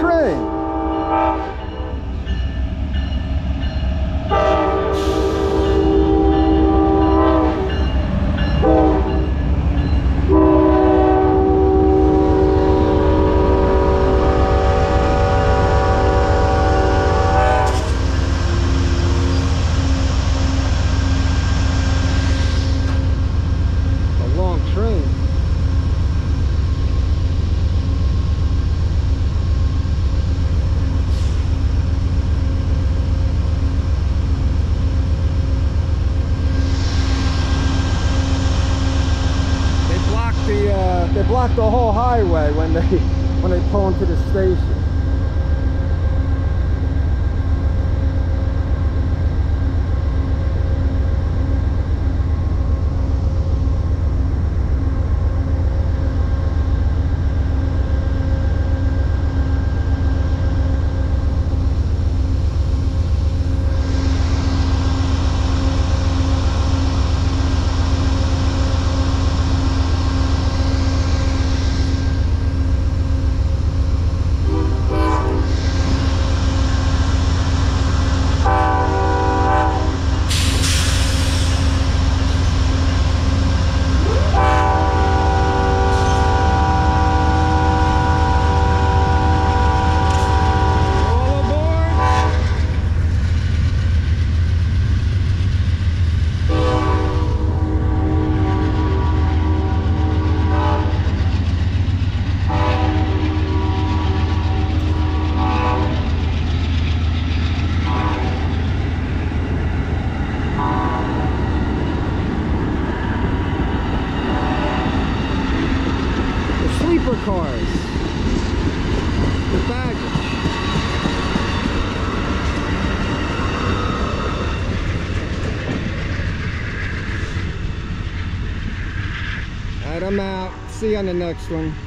train. They blocked the whole highway when they pull into the station. Cars, the baggage. Alright, I'm out. See you on the next one.